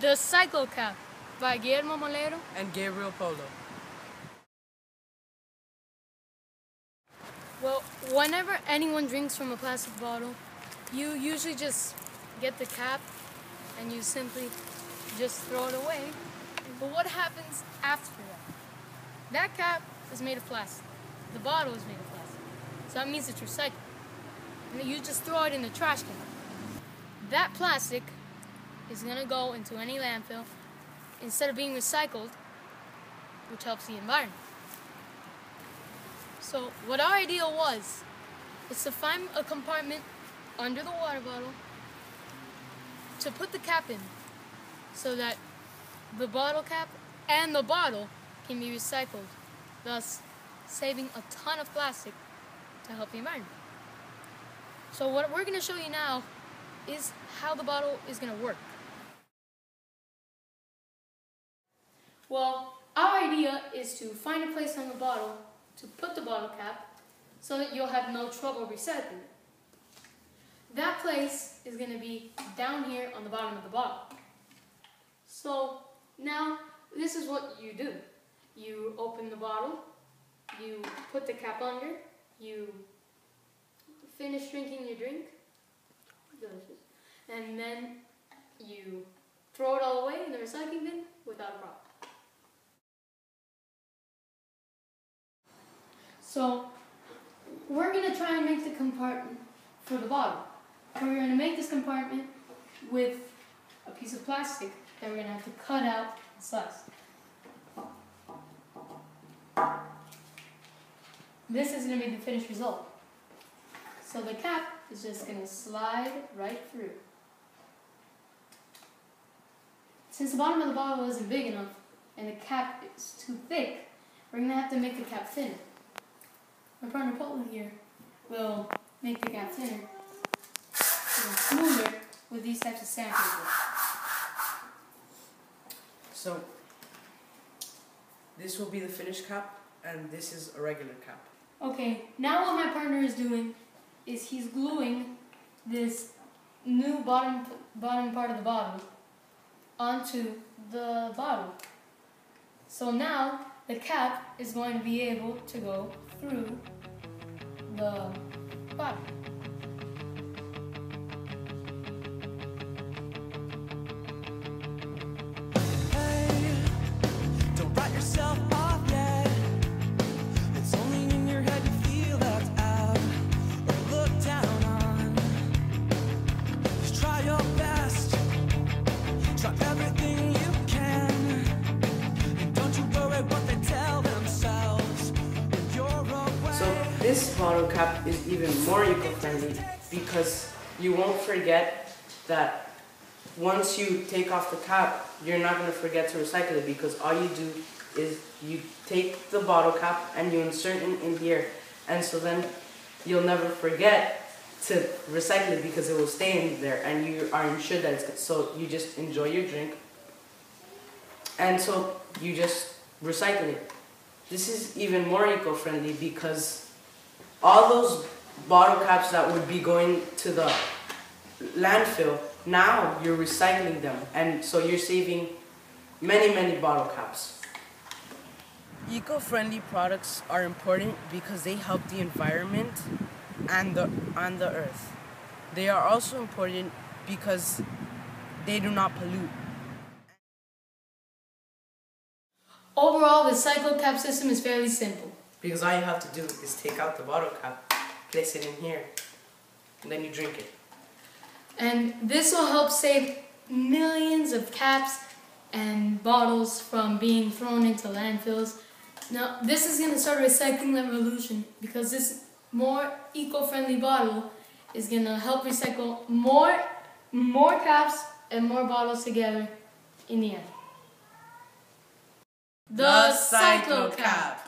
The Cyclo-cap by Guillermo Molero and Gabriel Polo. Well, whenever anyone drinks from a plastic bottle, you usually just get the cap and you simply just throw it away. But what happens after that? That cap is made of plastic. The bottle is made of plastic. So that means it's recycled. And you just throw it in the trash can. That plastic is going to go into any landfill instead of being recycled, which helps the environment. So what our idea was is to find a compartment under the water bottle to put the cap in so that the bottle cap and the bottle can be recycled, thus saving a ton of plastic to help the environment. So what we're going to show you now is how the bottle is going to work. Well, our idea is to find a place on the bottle to put the bottle cap so that you'll have no trouble recycling it. That place is going to be down here on the bottom of the bottle. So now this is what you do. You open the bottle, you put the cap under, you finish drinking your drink, delicious, and then you throw it all away in the recycling bin without a problem. So we're going to try and make the compartment for the bottle. We're going to make this compartment with a piece of plastic that we're going to have to cut out and slice. This is going to be the finished result. So the cap is just going to slide right through. Since the bottom of the bottle isn't big enough and the cap is too thick, we're going to have to make the cap thinner. My partner Polin here will make the cap thinner and smoother with these types of sandpaper. So this will be the finished cap, and this is a regular cap. Okay, now what my partner is doing is he's gluing this new bottom part of the bottle onto the bottle. So now the cap is going to be able to go through the bottle. This bottle cap is even more eco-friendly because you won't forget that once you take off the cap, you're not going to forget to recycle it, because all you do is you take the bottle cap and you insert it in here, and so then you'll never forget to recycle it because it will stay in there and you are ensured that it's good. So you just enjoy your drink and so you just recycle it. This is even more eco-friendly because all those bottle caps that would be going to the landfill, now you're recycling them, and so you're saving many, many bottle caps. Eco-friendly products are important because they help the environment and the earth. They are also important because they do not pollute. Overall, the Cyclo-cap system is fairly simple, because all you have to do is take out the bottle cap, place it in here, and then you drink it. And this will help save millions of caps and bottles from being thrown into landfills. Now, this is going to start a recycling revolution, because this more eco-friendly bottle is going to help recycle more caps and more bottles together in the end. The Cyclo-cap.